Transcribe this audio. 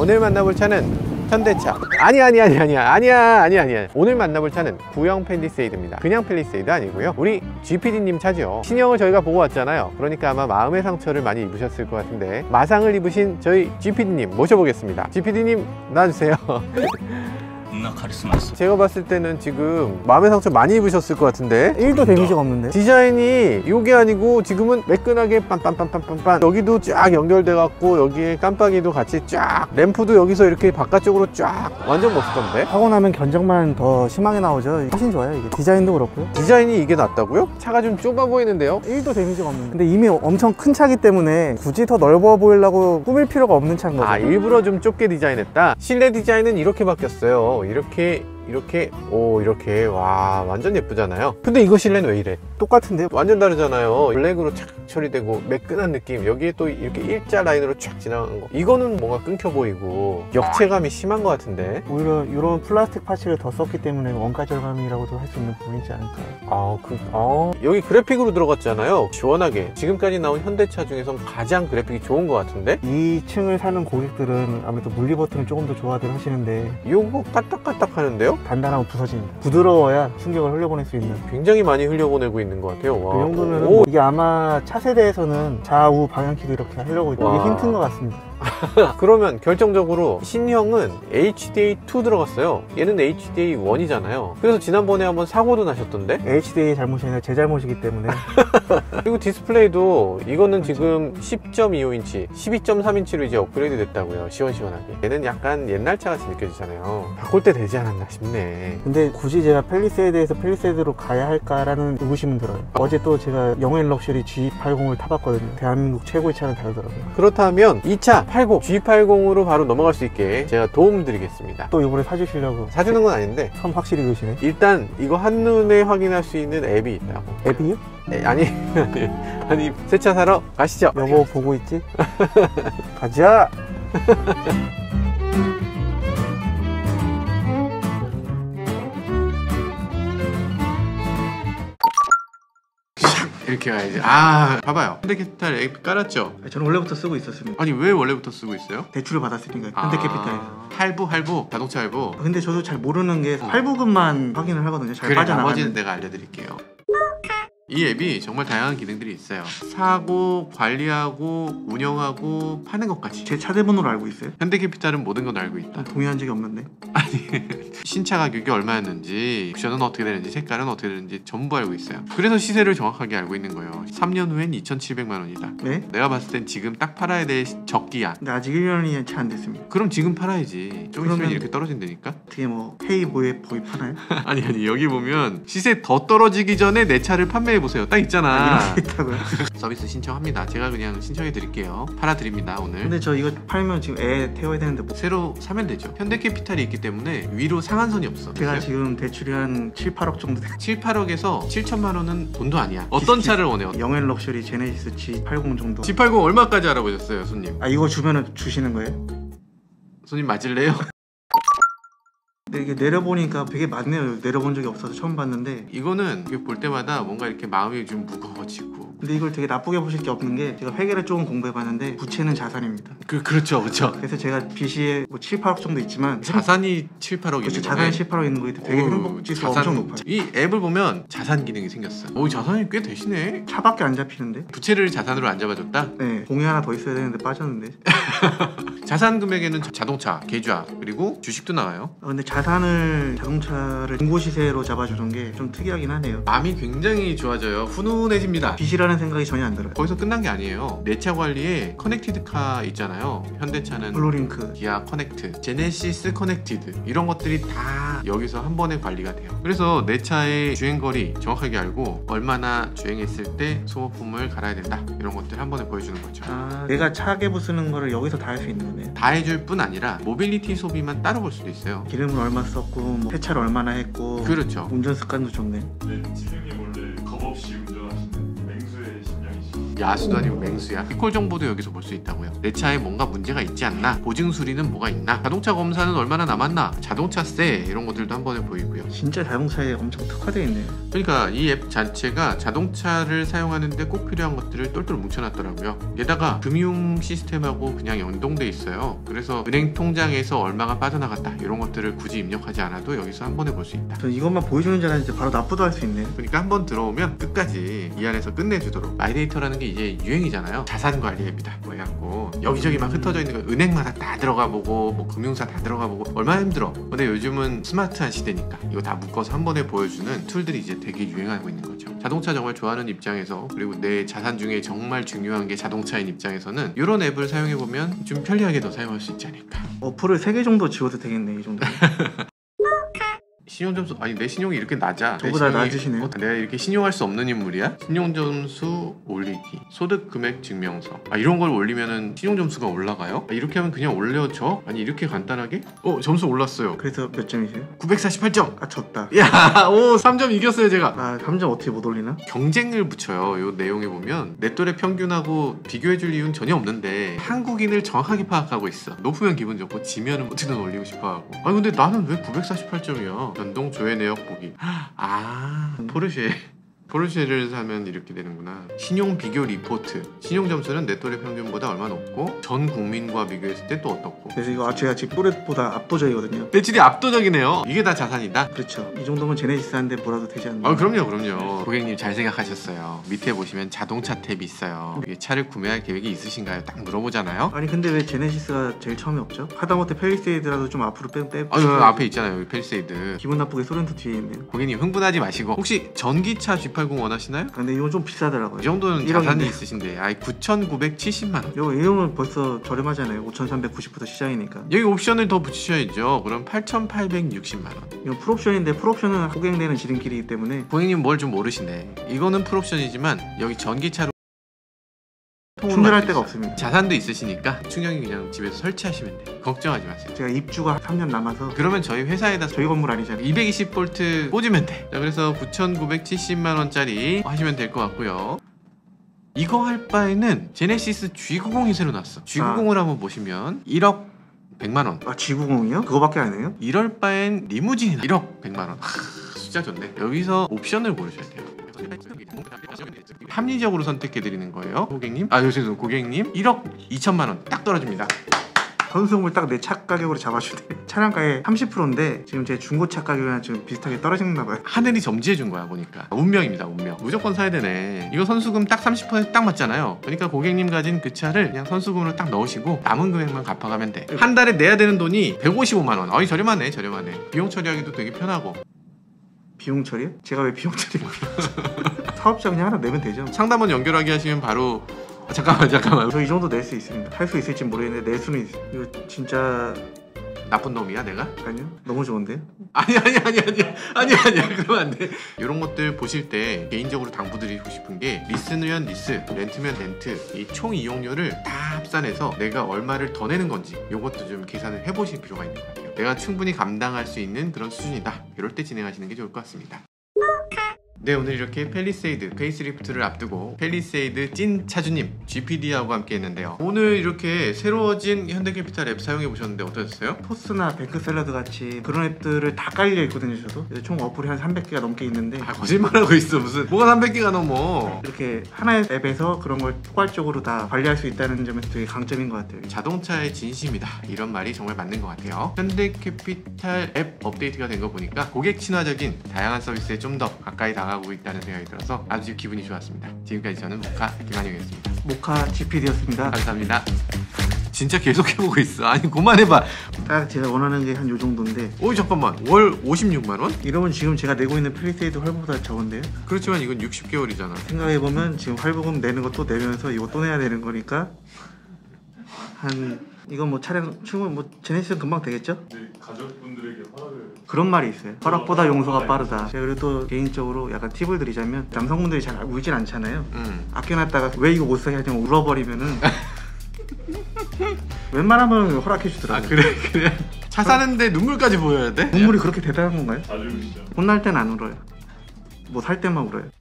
오늘 만나볼 차는 현대차 아니야 오늘 만나볼 차는 구형 펠리세이드입니다. 그냥 펠리세이드 아니고요, 우리 GPD님 차죠. 신형을 저희가 보고 왔잖아요. 그러니까 아마 마음의 상처를 많이 입으셨을 것 같은데 마상을 입으신 저희 GPD님 모셔보겠습니다. GPD님 나와주세요. 제가 봤을 때는 지금 마음의 상처 많이 입으셨을 것 같은데 1도 데미지가 없는데, 디자인이 이게 아니고 지금은 매끈하게 빰빰빰빰빰빰 여기도 쫙 연결돼 갖고 여기에 깜빡이도 같이 쫙, 램프도 여기서 이렇게 바깥쪽으로 쫙, 완전 멋있던데. 타고 나면 견적만 더 심하게 나오죠. 훨씬 좋아요. 이게 디자인도 그렇고요. 디자인이 이게 낫다고요? 차가 좀 좁아 보이는데요? 1도 데미지가 없는데. 근데 이미 엄청 큰 차기 때문에 굳이 더 넓어 보이려고 꾸밀 필요가 없는 차인 거죠. 아, 일부러 좀 좁게 디자인했다. 실내 디자인은 이렇게 바뀌었어요. 이렇게 오, 이렇게. 와, 완전 예쁘잖아요. 근데 이거 실내는 왜 이래? 똑같은데요? 완전 다르잖아요. 블랙으로 착 처리되고 매끈한 느낌, 여기에 또 이렇게 일자 라인으로 쫙 지나간 거, 이거는 뭔가 끊겨 보이고 역체감이 심한 것 같은데. 오히려 이런 플라스틱 파츠를 더 썼기 때문에 원가 절감이라고도 할 수 있는 부분이지 않을까요? 여기 그래픽으로 들어갔잖아요. 시원하게 지금까지 나온 현대차 중에서 가장 그래픽이 좋은 것 같은데. 이 층을 사는 고객들은 아무래도 물리 버튼을 조금 더 좋아들 하시는데 요거 까딱까딱 하는데요? 단단하고 부서집니다. 부드러워야 충격을 흘려보낼 수 있는, 굉장히 많이 흘려보내고 있는 것 같아요. 와. 그 정도면 뭐 이게 아마 차세대에서는 좌우 방향키도 이렇게 하려고 있고, 이게 힌트인 것 같습니다. 그러면 결정적으로 신형은 HDA2 들어갔어요. 얘는 HDA1이잖아요 그래서 지난번에 한번 사고도 나셨던데. HDA 잘못이 아니라 제 잘못이기 때문에. 그리고 디스플레이도 이거는 지금 10.25인치 12.3인치로 이제 업그레이드 됐다고요. 시원시원하게. 얘는 약간 옛날 차 같이 느껴지잖아요. 바꿀 때 되지 않았나 싶네. 근데 굳이 제가 펠리세이드에서 펠리세이드로 가야 할까라는 의구심은 들어요. 어제 또 제가 영앤 럭셔리 G80을 타봤거든요. 대한민국 최고의 차는 다르더라고요. 그렇다면 이 차 G80으로 바로 넘어갈 수 있게 제가 도움드리겠습니다. 또 이번에 사주시려고. 사주는 건 아닌데 참 확실히 그러시네. 일단 이거 한눈에 확인할 수 있는 앱이 있다고. 앱이요? 네, 아니 새 차 사러 가시죠. 여보 보고 있지? 가자. 이렇게 가야지. 아, 봐봐요. 현대캐피탈 앱 깔았죠? 저는 원래부터 쓰고 있었습니다. 아니, 왜 원래부터 쓰고 있어요? 대출을 받았으니까. 현대캐피탈에서. 할부 자동차 할부. 근데 저도 잘 모르는 게 할부금만 확인을 하거든요. 잘 빠져나가는. 나머지는 내가 알려드릴게요. 이 앱이 정말 다양한 기능들이 있어요. 사고, 관리하고, 운영하고, 파는 것까지. 제 차대번호를 알고 있어요? 현대캐피탈은 모든 건 알고 있다. 동의한 적이 없는데. 아니, 신차 가격이 얼마였는지, 옵션은 어떻게 되는지, 색깔은 어떻게 되는지 전부 알고 있어요. 그래서 시세를 정확하게 알고 있는 거예요. 3년 후엔 2,700만 원이다. 네? 내가 봤을 땐 지금 딱 팔아야 될 적기야. 근데 아직 1년이 채 안 됐습니다. 그럼 지금 팔아야지. 좀 있으면 이렇게 떨어진다니까? 어떻게 뭐 페이보에 거의 팔아요? 아니 여기 보면 시세 더 떨어지기 전에 내 차를 판매해 보세요. 딱 있잖아. 아, 이렇게 있다고요? 서비스 신청합니다. 제가 그냥 신청해 드릴게요. 팔아 드립니다 오늘. 근데 저 이거 팔면 지금 애 태워야 되는데 뭐... 새로 사면 되죠. 현대캐피탈이 있기 때문에 위로 상한선이 없어. 제가 그래서요? 지금 대출이 한 7, 8억 정도 돼요. 7, 8억에서 7천만 원은 돈도 아니야. 어떤 차를 원해요? 영앤 럭셔리 제네시스 G80 정도. G80 얼마까지 알아보셨어요 손님? 아, 이거 주면은 주시는 거예요? 손님 맞을래요? 근데 이게 내려보니까 되게 많네요. 내려본 적이 없어서 처음 봤는데. 이거는 볼 때마다 뭔가 이렇게 마음이 좀 무거워지고. 근데 이걸 되게 나쁘게 보실 게 없는 게, 제가 회계를 조금 공부해봤는데 부채는 자산입니다. 그렇죠. 그래서 제가 빚이 뭐 7, 8억 정도 있지만 자산이 7, 8억 있는 거예요. 자산이 7, 8억 있는 거기 때문에 되게 행복지수가 엄청 높아요. 이 앱을 보면 자산 기능이 생겼어요. 오, 자산이 꽤 되시네. 차밖에 안 잡히는데? 부채를 자산으로 안 잡아줬다? 네, 공이 하나 더 있어야 되는데 빠졌는데. 자산 금액에는 자동차, 계좌, 그리고 주식도 나와요. 근데 자동차를 중고시세로 잡아주는 게 좀 특이하긴 하네요. 마음이 굉장히 좋아져요. 훈훈해집니다. 빚이라는 생각이 전혀 안 들어요. 거기서 끝난 게 아니에요. 내 차 관리에 커넥티드 카 있잖아요. 현대차는 블루링크, 기아 커넥트, 제네시스 커넥티드, 이런 것들이 다 여기서 한 번에 관리가 돼요. 그래서 내 차의 주행거리 정확하게 알고, 얼마나 주행했을 때 소모품을 갈아야 된다, 이런 것들 한 번에 보여주는 거죠. 아, 내가 차 개부 쓰는 거를 여기서 다 할 수 있는 거네요. 다 해줄 뿐 아니라 모빌리티 소비만 따로 볼 수도 있어요. 기름을 얼마 썼고, 뭐 세차를 얼마나 했고. 그렇죠. 운전 습관도 좋네. 네, 지금이 원래 겁 없이 운전하시는 맹수의 심장이시죠. 야수도 아니고 맹수야. 피콜 정보도 여기서 볼 수 있다고요. 내 차에 뭔가 문제가 있지 않나, 보증 수리는 뭐가 있나, 자동차 검사는 얼마나 남았나, 자동차세 이런 것들도 한 번에 보이고요. 진짜 자동차에 엄청 특화되어 있네요. 그러니까 이 앱 자체가 자동차를 사용하는데 꼭 필요한 것들을 똘똘 뭉쳐놨더라고요. 게다가 금융 시스템하고 그냥 연동돼 있어요. 그래서 은행 통장에서 얼마가 빠져나갔다 이런 것들을 굳이 입력하지 않아도 여기서 한 번에 볼 수 있다. 전 이것만 보여주는 줄 알았는데 바로 납부도 할 수 있네. 그러니까 한 번 들어오면 끝까지 이 안에서 끝내주도록. 마이데이터라는 게 이제 유행이잖아요. 자산관리 앱이다 뭐 해갖고 여기저기 막 흩어져 있는 거 은행마다 다 들어가 보고 뭐 금융사 다 들어가 보고 얼마나 힘들어. 근데 요즘은 스마트한 시대니까 이거 다 묶어서 한 번에 보여주는 툴들이 이제 되게 유행하고 있는 거죠. 자동차 정말 좋아하는 입장에서, 그리고 내 자산 중에 정말 중요한 게 자동차인 입장에서는 이런 앱을 사용해보면 좀 편리하게 더 사용할 수 있지 않을까. 어플을 3개 정도 지워도 되겠네 이 정도면. 신용점수, 아니 내 신용이 이렇게 낮아. 저보다 낮으시네요. 내가 이렇게 신용할 수 없는 인물이야? 신용점수 올리기, 소득금액 증명서, 아 이런 걸 올리면은 신용점수가 올라가요? 아, 이렇게 하면 그냥 올려져? 아니 이렇게 간단하게? 점수 올랐어요. 그래서 몇 점이세요? 948점! 아 졌다. 야, 오 3점 이겼어요 제가. 아 3점 어떻게 못 올리나? 경쟁을 붙여요. 요 내용에 보면 내 또래 평균하고 비교해줄 이유는 전혀 없는데 한국인을 정확하게 파악하고 있어. 높으면 기분 좋고 지면은 어떻게든 올리고 싶어하고. 아니 근데 나는 왜 948점이야? 연동 조회 내역 보기. 아 포르쉐를 사면 이렇게 되는구나. 신용 비교 리포트, 신용 점수는 내 또래 평균보다 얼마 높고 전 국민과 비교했을 때 또 어떻고. 그래서 이거 제가 제 또래보다 압도적이거든요. 내 질이 압도적이네요. 이게 다 자산이다. 그렇죠. 이 정도면 제네시스 한데 뭐라도 되지 않나요? 아 그럼요 그럼요. 고객님 잘 생각하셨어요. 밑에 보시면 자동차 탭이 있어요. 이게 차를 구매할 계획이 있으신가요? 딱 물어보잖아요. 아니 근데 왜 제네시스가 제일 처음에 없죠? 하다못해 펠리세이드라도 좀 앞으로 빼. 아 앞에 있잖아요 여기 펠리세이드. 기분 나쁘게 소렌토 뒤에 있네요. 고객님 흥분하지 마시고 혹시 전기차 G80 원하시나요? 아, 근데 이건 좀 비싸더라고요. 이 정도는 자산이 있으신데. 아이 9,970만 원. 요 이용은 벌써 저렴하잖아요. 5,390부터 시작이니까. 여기 옵션을 더 붙이셔야죠. 그럼 8,860만 원. 이건 풀옵션인데 풀옵션은 호갱되는 지름길이기 때문에. 고객님 뭘 좀 모르시네. 이거는 풀옵션이지만 여기 전기차로 충전할 데가 없습니다. 자산도 있으시니까 충전기 그냥 집에서 설치하시면 돼요. 걱정하지 마세요. 제가 입주가 3년 남아서. 그러면 저희 회사에다, 저희 건물 아니잖아요, 220V 꽂으면 돼. 자, 그래서 9,970만 원짜리 하시면 될 것 같고요. 이거 할 바에는 제네시스 G90이 새로 났어. G90을 한번 보시면 1억 100만 원. 아 G90이요? 그거밖에 안 해요? 이럴 바엔 리무진이나 1억 100만 원. 진짜 좋네. 여기서 옵션을 고르셔야 돼요. 합리적으로 선택해드리는 거예요. 고객님, 아 죄송해요 고객님 1억 2천만 원 딱 떨어집니다. 선수금을 딱 내 차 가격으로 잡아주네. 차량가에 30%인데 지금 제 중고차 가격이랑 지금 비슷하게 떨어지나 봐요. 하늘이 점지해 준 거야 보니까. 운명입니다 운명. 무조건 사야 되네. 이거 선수금 딱 30% 딱 맞잖아요. 그러니까 고객님 가진 그 차를 그냥 선수금으로 딱 넣으시고 남은 금액만 갚아가면 돼. 한 달에 내야 되는 돈이 155만 원. 어이 저렴하네 저렴하네. 비용 처리하기도 되게 편하고. 비용 처리요? 제가 왜 비용 처리를 몰라요? 사업자 그냥 하나 내면 되죠. 상담원 연결하게 하시면 바로. 아, 잠깐만 저 이 정도 낼 수 있습니다. 할 수 있을지 모르겠는데 낼 수는 있어요. 이거 진짜 나쁜 놈이야 내가? 아니요 너무 좋은데요? 아니 그러면 안 돼. 이런 것들 보실 때 개인적으로 당부드리고 싶은 게 리스면 리스, 렌트면 렌트, 이 총 이용료를 다 합산해서 내가 얼마를 더 내는 건지 이것도 좀 계산을 해보실 필요가 있는 것 같아요. 내가 충분히 감당할 수 있는 그런 수준이다 이럴 때 진행하시는 게 좋을 것 같습니다. 네 오늘 이렇게 펠리세이드 페이스리프트를 앞두고 펠리세이드 찐 차주님 GPD하고 함께 했는데요. 오늘 이렇게 새로워진 현대캐피탈 앱 사용해보셨는데 어떠셨어요? 포스나 뱅크샐러드 같이 그런 앱들을 다 깔려있거든요 저도. 총 어플이 한 300개가 넘게 있는데. 아 거짓말하고 있어 무슨. 뭐가 300개가 넘어. 이렇게 하나의 앱에서 그런 걸 포괄적으로 다 관리할 수 있다는 점에서 되게 강점인 것 같아요. 자동차의 진심이다 이런 말이 정말 맞는 것 같아요. 현대캐피탈 앱 업데이트가 된 거 보니까 고객 친화적인 다양한 서비스에 좀 더 가까이 다가가 하고 있다는 생각이 들어서 아주 기분이 좋았습니다. 지금까지 저는 모카 김한용이었습니다. 모카 GPD였습니다. 감사합니다. 진짜 계속 해보고 있어. 아니 그만해봐. 딱 제가 원하는 게 한 요 정도인데. 오 잠깐만 월 56만 원? 이러면 지금 제가 내고 있는 펠리세이드 할부보다 적은데요? 그렇지만 이건 60개월이잖아. 생각해보면 지금 할부금 내는 것도 내면서 이거 또 내야 되는 거니까 한 이건 뭐 차량 충분 뭐 제네시스 금방 되겠죠? 네 가족분들에게 허락을. 그런 말이 있어요. 허락보다 용서가 빠르다. 제가 그래도 개인적으로 약간 팁을 드리자면 남성분들이 잘 울진 않잖아요. 아껴놨다가 왜 이거 못 사게 하냐고 울어버리면은 웬만하면 허락해 주더라고요. 아 그래 차 사는데 눈물까지 보여야 돼? 눈물이 그렇게 대단한 건가요? 자주 울죠. 혼날 땐 안 울어요. 뭐 살 때만 울어요.